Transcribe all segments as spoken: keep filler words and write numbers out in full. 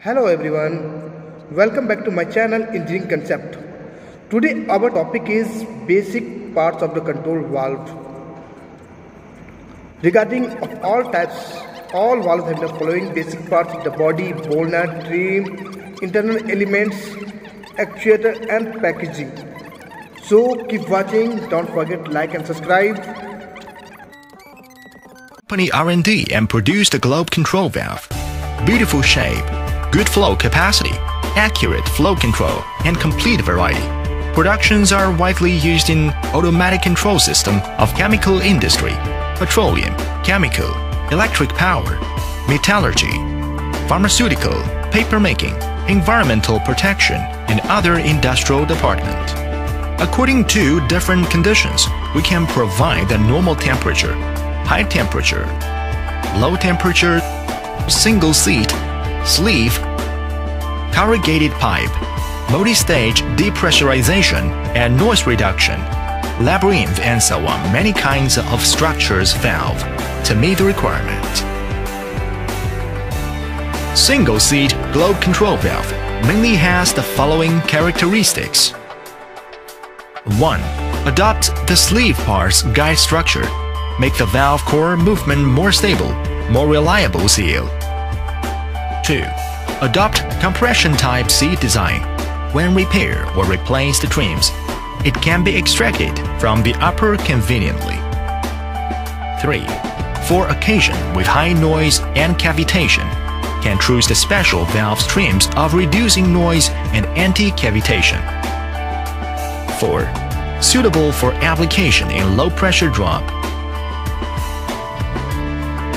Hello everyone, welcome back to my channel Engineering Concept. Today our topic is basic parts of the control valve. Regarding of all types, all valves have the following basic parts: the body, ball nut, trim, internal elements, actuator and packaging. So keep watching, don't forget like and subscribe. Company R and D and produced the globe control valve. Beautiful shape, good flow capacity, accurate flow control, and complete variety. Productions are widely used in automatic control system of chemical industry, petroleum, chemical, electric power, metallurgy, pharmaceutical, paper making, environmental protection, and other industrial department. According to different conditions, we can provide the normal temperature, high temperature, low temperature, single seat, sleeve, corrugated pipe, multi-stage depressurization and noise reduction, labyrinth, and so on. Many kinds of structures valve to meet the requirement. Single seat globe control valve mainly has the following characteristics. one. Adopt the sleeve parts guide structure. Make the valve core movement more stable, more reliable seal. two. Adopt compression type seat design. When repair or replace the trims, it can be extracted from the upper conveniently. three. For occasion with high noise and cavitation, can choose the special valve trims of reducing noise and anti-cavitation. four. Suitable for application in low pressure drop.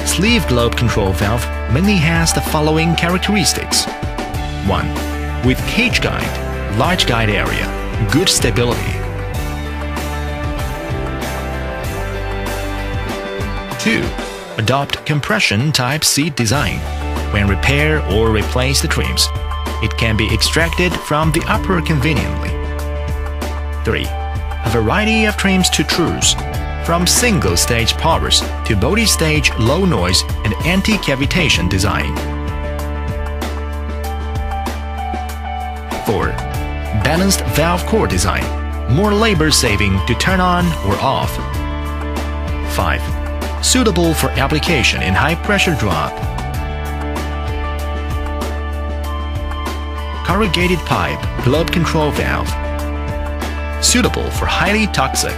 Sleeve globe control valve mainly has the following characteristics. one. With cage guide, large guide area, good stability. two. Adopt compression type seat design. When repair or replace the trims, it can be extracted from the upper conveniently. three. A variety of trims to choose. From single-stage powers to multi-stage low-noise and anti-cavitation design. four. Balanced valve core design. More labor-saving to turn on or off. five. Suitable for application in high-pressure drop. Corrugated pipe globe control valve. Suitable for highly toxic,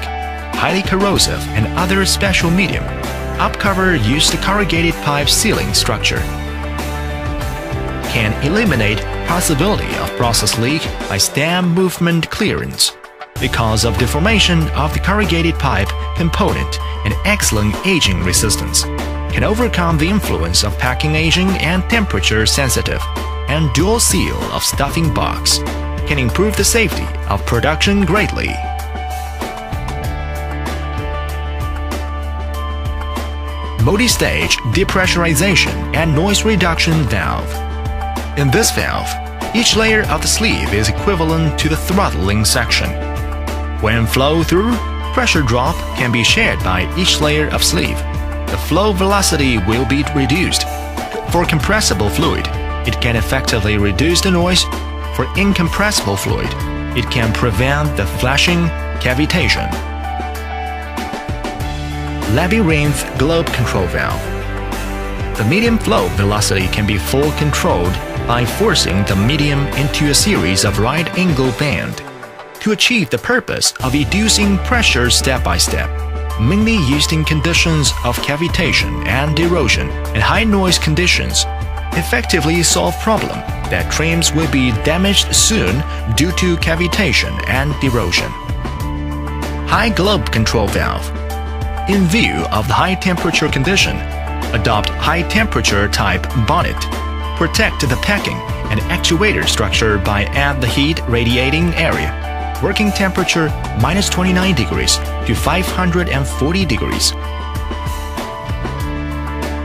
highly corrosive and other special medium. Upcover used the corrugated pipe sealing structure. Can eliminate possibility of process leak by stem movement clearance because of deformation of the corrugated pipe component and excellent aging resistance. Can overcome the influence of packing aging and temperature sensitive and dual seal of stuffing box. Can improve the safety of production greatly. Multi-stage depressurization and noise reduction valve. In this valve, each layer of the sleeve is equivalent to the throttling section. When flow through, pressure drop can be shared by each layer of sleeve. The flow velocity will be reduced. For compressible fluid, it can effectively reduce the noise. For incompressible fluid, it can prevent the flashing cavitation. Labyrinth globe control valve. The medium flow velocity can be full controlled by forcing the medium into a series of right angle band to achieve the purpose of reducing pressure step by step, mainly used in conditions of cavitation and erosion and high noise conditions. Effectively solve problem that trims will be damaged soon due to cavitation and erosion. High globe control valve. In view of the high temperature condition, adopt high temperature type bonnet. Protect the packing and actuator structure by add the heat radiating area. Working temperature minus twenty-nine degrees to five hundred forty degrees.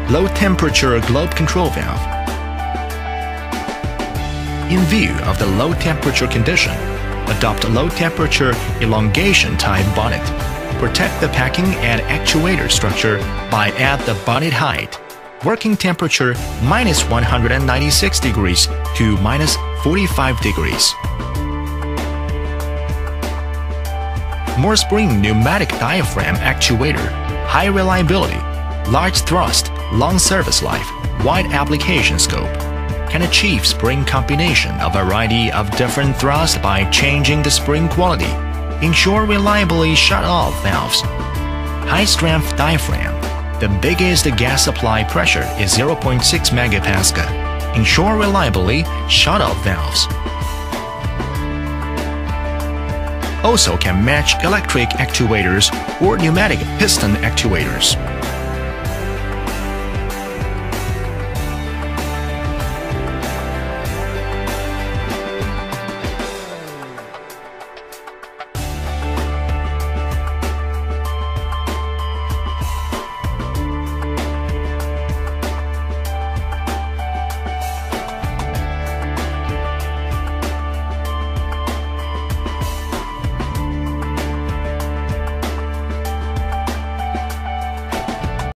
Low temperature globe control valve. In view of the low temperature condition, adopt low temperature elongation type bonnet. Protect the packing and actuator structure by add the bonnet height. working temperature minus one hundred ninety-six degrees to minus forty-five degrees. More spring pneumatic diaphragm actuator, high reliability, large thrust, long service life, wide application scope. Can achieve spring combination of a variety of different thrust by changing the spring quality. Ensure reliably shut off valves. High strength diaphragm. The biggest gas supply pressure is zero point six MPa. Ensure reliably shut off valves. Also can match electric actuators or pneumatic piston actuators.